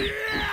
Yeah!